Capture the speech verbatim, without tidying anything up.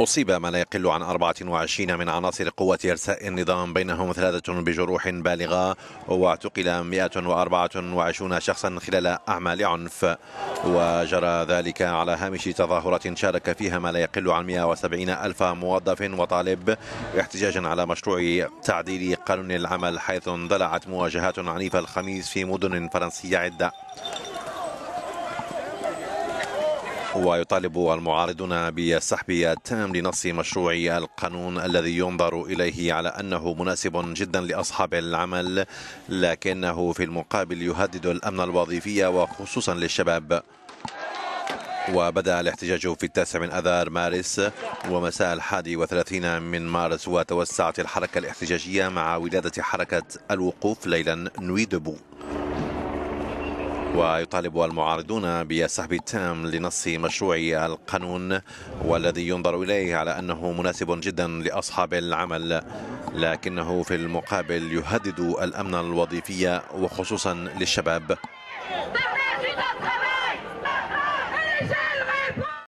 أصيب ما لا يقل عن أربعة وعشرين من عناصر قوة إرساء النظام، بينهم ثلاثة بجروح بالغة، واعتقل مئة وأربعة وعشرين شخصا خلال أعمال عنف. وجرى ذلك على هامش تظاهرة شارك فيها ما لا يقل عن مئة وسبعين ألف موظف وطالب، احتجاجا على مشروع تعديل قانون العمل، حيث اندلعت مواجهات عنيفة الخميس في مدن فرنسية عدة. ويطالب المعارضون بالسحب التام لنص مشروع القانون الذي ينظر إليه على أنه مناسب جدا لأصحاب العمل، لكنه في المقابل يهدد الأمن الوظيفي وخصوصا للشباب. وبدأ الاحتجاج في التاسع من أذار مارس ومساء الحادي وثلاثين من مارس، وتوسعت الحركة الاحتجاجية مع ولادة حركة الوقوف ليلا نوي دبو. ويطالب المعارضون بالسحب التام لنص مشروع القانون والذي ينظر إليه على أنه مناسب جدا لأصحاب العمل، لكنه في المقابل يهدد الأمن الوظيفي وخصوصا للشباب.